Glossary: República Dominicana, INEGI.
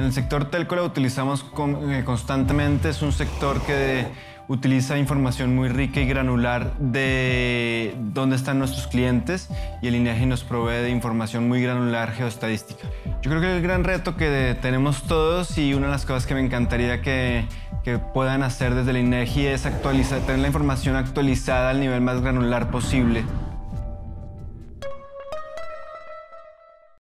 En el sector telco lo utilizamos constantemente. Es un sector que utiliza información muy rica y granular de dónde están nuestros clientes, y el INEGI nos provee de información muy granular geoestadística. Yo creo que el gran reto que tenemos todos, y una de las cosas que me encantaría que puedan hacer desde el INEGI, es tener la información actualizada al nivel más granular posible.